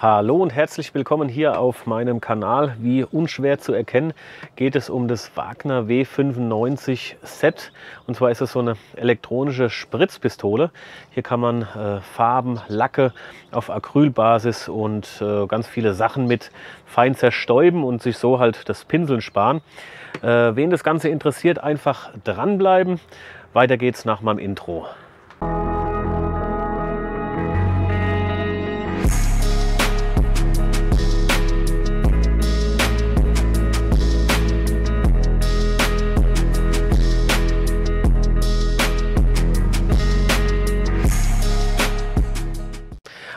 Hallo und herzlich willkommen hier auf meinem Kanal. Wie unschwer zu erkennen, geht es um das Wagner W95 Set. Und zwar ist es so eine elektronische Spritzpistole. Hier kann man Farben, Lacke auf Acrylbasis und ganz viele Sachen mit fein zerstäuben und sich so halt das Pinseln sparen. Wen das Ganze interessiert, einfach dranbleiben. Weiter geht's nach meinem Intro.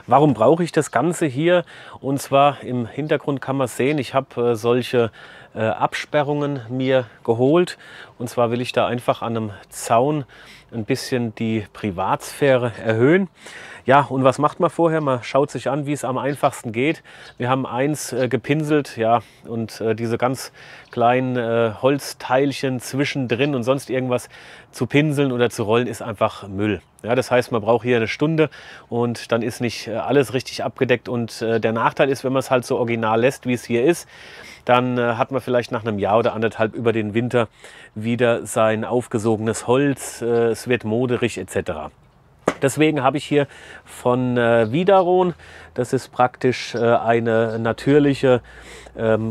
Warum brauche ich das Ganze hier? Und zwar im Hintergrund kann man sehen, ich habe solche Absperrungen mir geholt. Und zwar will ich da einfach an einem Zaun ein bisschen die Privatsphäre erhöhen. Ja, und was macht man vorher? Man schaut sich an, wie es am einfachsten geht. Wir haben eins gepinselt, ja, und diese ganz kleinen Holzteilchen zwischendrin und sonst irgendwas zu pinseln oder zu rollen ist einfach Müll. Ja, das heißt, man braucht hier eine Stunde und dann ist nicht alles richtig abgedeckt. Und der Nachteil ist, wenn man es halt so original lässt, wie es hier ist, dann hat man vielleicht nach einem Jahr oder anderthalb über den Winter wieder sein aufgesogenes Holz, es wird moderig etc. Deswegen habe ich hier von Wideron, das ist praktisch eine natürliche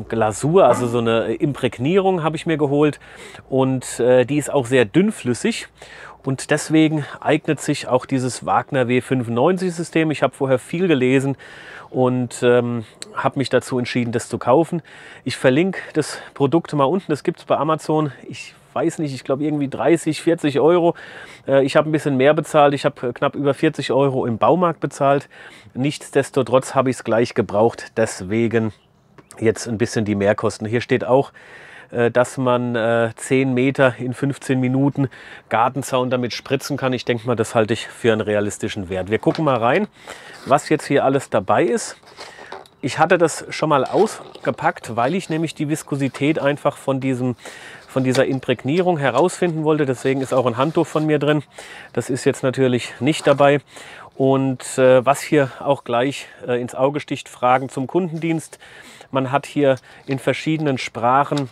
Glasur, also so eine Imprägnierung habe ich mir geholt und die ist auch sehr dünnflüssig. Und deswegen eignet sich auch dieses Wagner W95 System. Ich habe vorher viel gelesen und habe mich dazu entschieden, das zu kaufen. Ich verlinke das Produkt mal unten, das gibt es bei Amazon. Ich weiß nicht, ich glaube irgendwie 30, 40 Euro. Ich habe ein bisschen mehr bezahlt, ich habe knapp über 40 Euro im Baumarkt bezahlt. Nichtsdestotrotz habe ich es gleich gebraucht, deswegen jetzt ein bisschen die Mehrkosten. Hier steht auch, dass man 10 Meter in 15 Minuten Gartenzaun damit spritzen kann. Ich denke mal, das halte ich für einen realistischen Wert. Wir gucken mal rein, was jetzt hier alles dabei ist. Ich hatte das schon mal ausgepackt, weil ich nämlich die Viskosität einfach von dieser Imprägnierung herausfinden wollte. Deswegen ist auch ein Handtuch von mir drin. Das ist jetzt natürlich nicht dabei. Und was hier auch gleich ins Auge sticht, Fragen zum Kundendienst. Man hat hier in verschiedenen Sprachen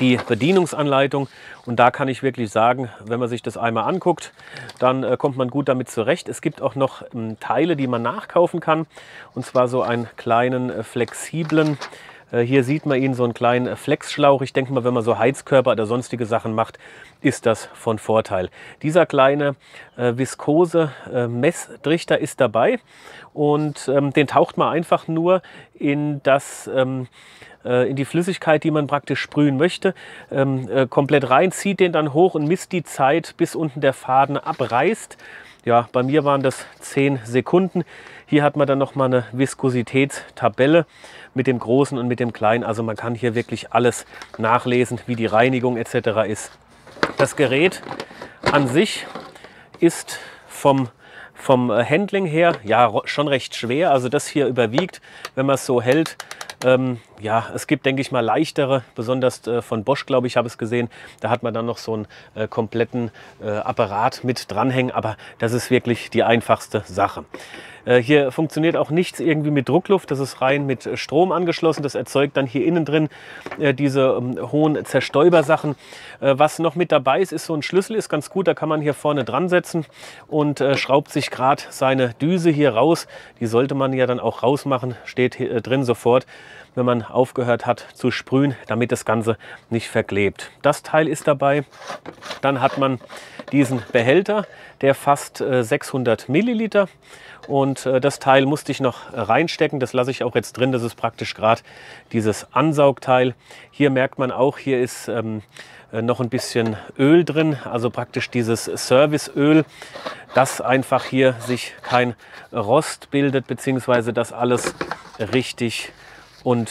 die Bedienungsanleitung und da kann ich wirklich sagen, wenn man sich das einmal anguckt, dann kommt man gut damit zurecht. Es gibt auch noch Teile, die man nachkaufen kann, und zwar so einen kleinen flexiblen, hier sieht man ihn, so einen kleinen Flexschlauch. Ich denke mal, wenn man so Heizkörper oder sonstige Sachen macht, ist das von Vorteil. Dieser kleine viskose Messtrichter ist dabei und den taucht man einfach nur in das in die Flüssigkeit, die man praktisch sprühen möchte, komplett rein, zieht den dann hoch und misst die Zeit, bis unten der Faden abreißt. Ja, bei mir waren das 10 Sekunden. Hier hat man dann nochmal eine Viskositätstabelle mit dem Großen und mit dem Kleinen. Also man kann hier wirklich alles nachlesen, wie die Reinigung etc. ist. Das Gerät an sich ist vom Handling her ja schon recht schwer. Also das hier überwiegt, wenn man es so hält. Ja, es gibt, denke ich mal, leichtere, besonders von Bosch, glaube ich, habe es gesehen. Da hat man dann noch so einen kompletten Apparat mit dranhängen, aber das ist wirklich die einfachste Sache. Hier funktioniert auch nichts irgendwie mit Druckluft, das ist rein mit Strom angeschlossen. Das erzeugt dann hier innen drin diese hohen Zerstäubersachen. Was noch mit dabei ist, ist so ein Schlüssel, ist ganz gut. Da kann man hier vorne dran setzen und schraubt sich gerade seine Düse hier raus. Die sollte man ja dann auch rausmachen, steht hier drin sofort, wenn man aufgehört hat zu sprühen, damit das Ganze nicht verklebt. Das Teil ist dabei. Dann hat man diesen Behälter, der fasst 600 Milliliter. Und das Teil musste ich noch reinstecken. Das lasse ich auch jetzt drin. Das ist praktisch gerade dieses Ansaugteil. Hier merkt man auch, hier ist noch ein bisschen Öl drin. Also praktisch dieses Serviceöl, dass einfach hier sich kein Rost bildet, beziehungsweise dass alles richtig und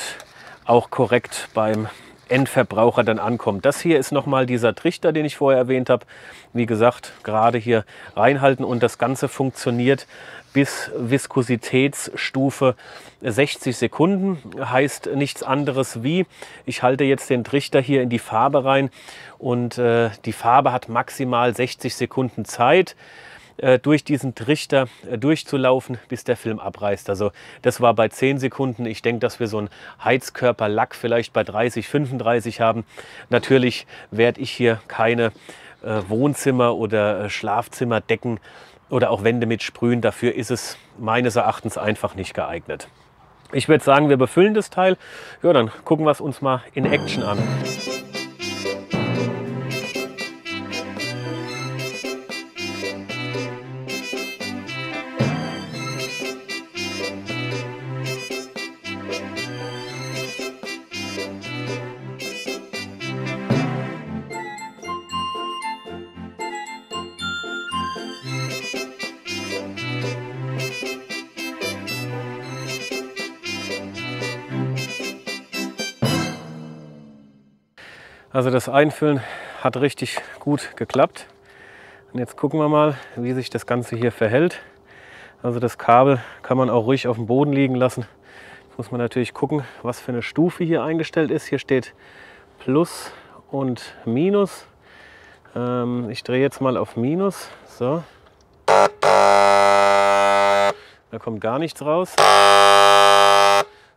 auch korrekt beim Endverbraucher dann ankommt. Das hier ist nochmal dieser Trichter, den ich vorher erwähnt habe. Wie gesagt, gerade hier reinhalten und das Ganze funktioniert bis Viskositätsstufe 60 Sekunden. Heißt nichts anderes wie, ich halte jetzt den Trichter hier in die Farbe rein und die Farbe hat maximal 60 Sekunden Zeit. durch diesen Trichter durchzulaufen, bis der Film abreißt. Also das war bei 10 Sekunden. Ich denke, dass wir so einen Heizkörperlack vielleicht bei 30, 35 haben. Natürlich werde ich hier keine Wohnzimmer- oder Schlafzimmerdecken oder auch Wände mit sprühen. Dafür ist es meines Erachtens einfach nicht geeignet. Ich würde sagen, wir befüllen das Teil. Ja, dann gucken wir es uns mal in Action an. Also das Einfüllen hat richtig gut geklappt. Und jetzt gucken wir mal, wie sich das Ganze hier verhält. Also das Kabel kann man auch ruhig auf dem Boden liegen lassen. Jetzt muss man natürlich gucken, was für eine Stufe hier eingestellt ist. Hier steht Plus und Minus. Ich drehe jetzt mal auf Minus. So. Da kommt gar nichts raus.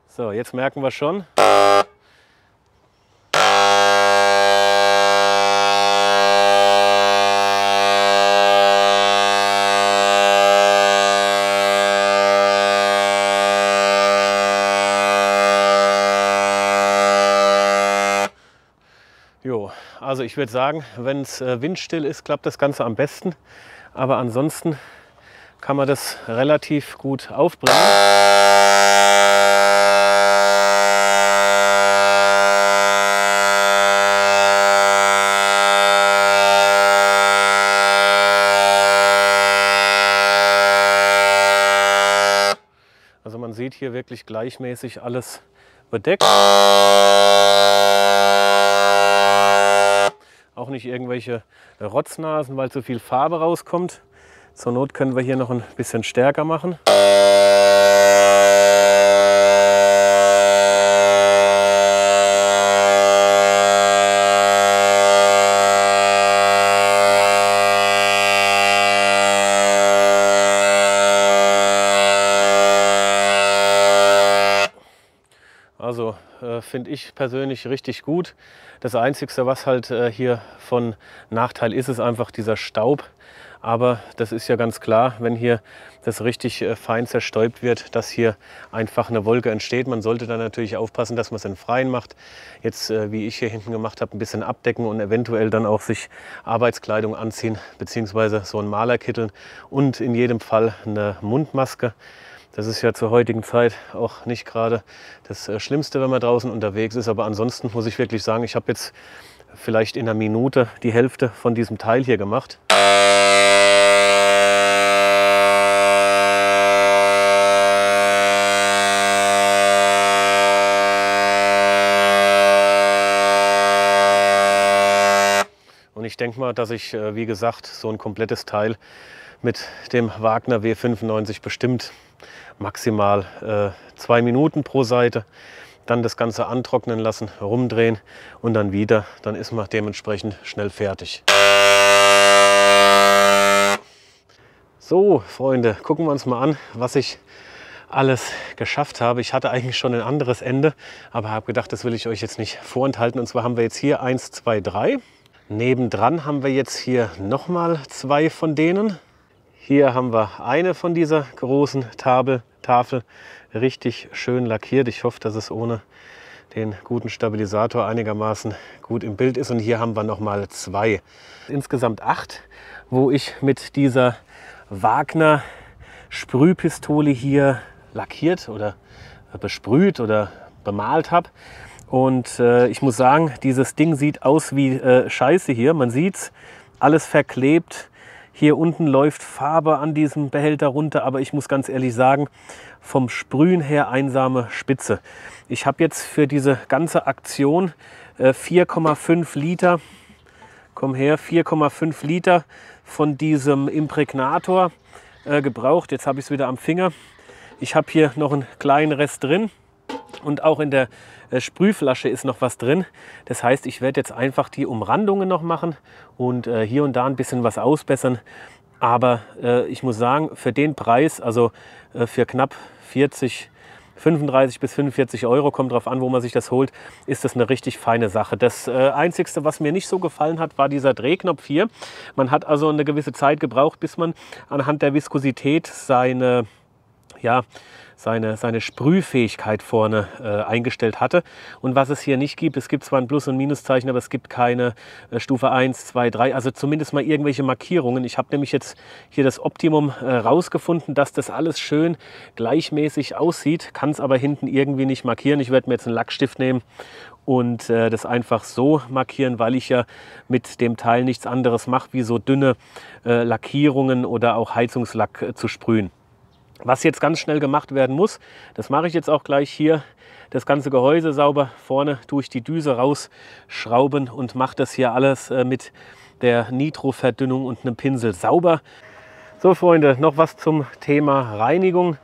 So, jetzt merken wir schon. Also ich würde sagen, wenn es windstill ist, klappt das Ganze am besten. Aber ansonsten kann man das relativ gut aufbringen. Also man sieht hier wirklich gleichmäßig alles bedeckt. Auch nicht irgendwelche Rotznasen, weil zu viel Farbe rauskommt. Zur Not können wir hier noch ein bisschen stärker machen. Also finde ich persönlich richtig gut. Das Einzige, was halt hier von Nachteil ist, ist einfach dieser Staub. Aber das ist ja ganz klar, wenn hier das richtig fein zerstäubt wird, dass hier einfach eine Wolke entsteht. Man sollte dann natürlich aufpassen, dass man es im Freien macht. Jetzt, wie ich hier hinten gemacht habe, ein bisschen abdecken und eventuell dann auch sich Arbeitskleidung anziehen, beziehungsweise so ein Malerkittel und in jedem Fall eine Mundmaske. Das ist ja zur heutigen Zeit auch nicht gerade das Schlimmste, wenn man draußen unterwegs ist. Aber ansonsten muss ich wirklich sagen, ich habe jetzt vielleicht in einer Minute die Hälfte von diesem Teil hier gemacht. Und ich denke mal, dass ich, wie gesagt, so ein komplettes Teil mit dem Wagner W95 bestimmt maximal 2 Minuten pro Seite, dann das Ganze antrocknen lassen, rumdrehen und dann wieder, dann ist man dementsprechend schnell fertig. So Freunde, gucken wir uns mal an, was ich alles geschafft habe. Ich hatte eigentlich schon ein anderes Ende, aber habe gedacht, das will ich euch jetzt nicht vorenthalten. Und zwar haben wir jetzt hier 1, 2, 3. Nebendran haben wir jetzt hier nochmal 2 von denen. Hier haben wir eine von dieser großen Tafel richtig schön lackiert. Ich hoffe, dass es ohne den guten Stabilisator einigermaßen gut im Bild ist. Und hier haben wir nochmal 2. Insgesamt 8, wo ich mit dieser Wagner Sprühpistole hier lackiert oder besprüht oder bemalt habe. Und ich muss sagen, dieses Ding sieht aus wie Scheiße hier. Man sieht's, alles verklebt. Hier unten läuft Farbe an diesem Behälter runter, aber ich muss ganz ehrlich sagen, vom Sprühen her einsame Spitze. Ich habe jetzt für diese ganze Aktion 4,5 Liter, komm her, 4,5 Liter von diesem Imprägnator gebraucht. Jetzt habe ich es wieder am Finger. Ich habe hier noch einen kleinen Rest drin. Und auch in der Sprühflasche ist noch was drin. Das heißt, ich werde jetzt einfach die Umrandungen noch machen und hier und da ein bisschen was ausbessern. Aber ich muss sagen, für den Preis, also für knapp 35 bis 45 Euro, kommt drauf an, wo man sich das holt, ist das eine richtig feine Sache. Das Einzigste, was mir nicht so gefallen hat, war dieser Drehknopf hier. Man hat also eine gewisse Zeit gebraucht, bis man anhand der Viskosität seine Sprühfähigkeit vorne eingestellt hatte. Und was es hier nicht gibt, es gibt zwar ein Plus- und Minuszeichen, aber es gibt keine Stufe 1, 2, 3, also zumindest mal irgendwelche Markierungen. Ich habe nämlich jetzt hier das Optimum rausgefunden, dass das alles schön gleichmäßig aussieht, kann es aber hinten irgendwie nicht markieren. Ich werde mir jetzt einen Lackstift nehmen und das einfach so markieren, weil ich ja mit dem Teil nichts anderes mache, wie so dünne Lackierungen oder auch Heizungslack zu sprühen. Was jetzt ganz schnell gemacht werden muss, das mache ich jetzt auch gleich hier, das ganze Gehäuse sauber, vorne tue ich die Düse rausschrauben und mache das hier alles mit der Nitroverdünnung und einem Pinsel sauber. So Freunde, noch was zum Thema Reinigung,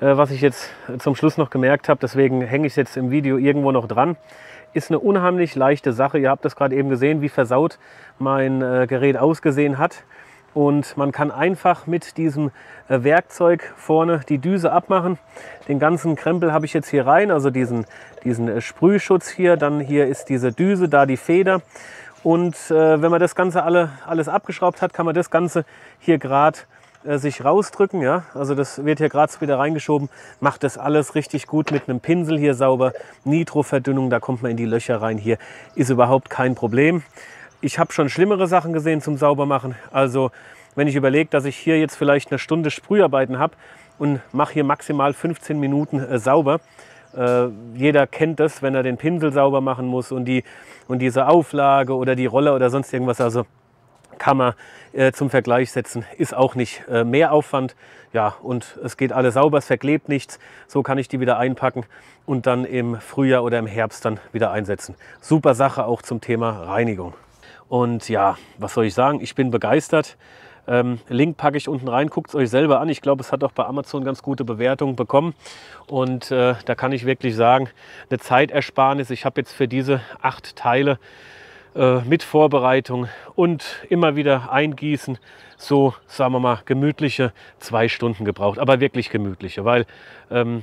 was ich jetzt zum Schluss noch gemerkt habe, deswegen hänge ich es jetzt im Video irgendwo noch dran. Ist eine unheimlich leichte Sache, ihr habt das gerade eben gesehen, wie versaut mein Gerät ausgesehen hat. Und man kann einfach mit diesem Werkzeug vorne die Düse abmachen. Den ganzen Krempel habe ich jetzt hier rein, also diesen Sprühschutz hier. Dann hier ist diese Düse, da die Feder. Und wenn man das Ganze alles abgeschraubt hat, kann man das Ganze hier gerade sich rausdrücken, ja, also das wird hier gerade wieder reingeschoben, macht das alles richtig gut mit einem Pinsel hier sauber. Nitroverdünnung, da kommt man in die Löcher rein, hier ist überhaupt kein Problem. Ich habe schon schlimmere Sachen gesehen zum Saubermachen. Also wenn ich überlege, dass ich hier jetzt vielleicht eine Stunde Sprüharbeiten habe und mache hier maximal 15 Minuten sauber. Jeder kennt das, wenn er den Pinsel sauber machen muss und diese Auflage oder die Roller oder sonst irgendwas. Also kann man zum Vergleich setzen, ist auch nicht mehr Aufwand. Ja, und es geht alles sauber, es verklebt nichts. So kann ich die wieder einpacken und dann im Frühjahr oder im Herbst dann wieder einsetzen. Super Sache auch zum Thema Reinigung. Und ja, was soll ich sagen? Ich bin begeistert. Link packe ich unten rein, guckt es euch selber an. Ich glaube, es hat auch bei Amazon ganz gute Bewertungen bekommen. Und da kann ich wirklich sagen, eine Zeitersparnis. Ich habe jetzt für diese 8 Teile mit Vorbereitung und immer wieder eingießen, so, sagen wir mal, gemütliche 2 Stunden gebraucht. Aber wirklich gemütliche, weil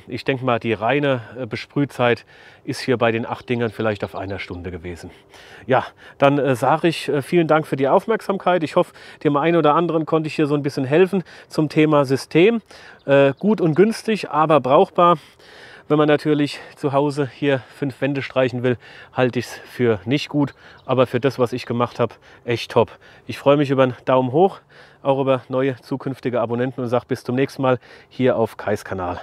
ich denke mal, die reine Besprühzeit ist hier bei den 8 Dingern vielleicht auf 1 Stunde gewesen. Ja, dann sage ich vielen Dank für die Aufmerksamkeit. Ich hoffe, dem einen oder anderen konnte ich hier so ein bisschen helfen zum Thema System. Gut und günstig, aber brauchbar. Wenn man natürlich zu Hause hier 5 Wände streichen will, halte ich es für nicht gut. Aber für das, was ich gemacht habe, echt top. Ich freue mich über einen Daumen hoch, auch über neue zukünftige Abonnenten und sage bis zum nächsten Mal hier auf Kais Kanal.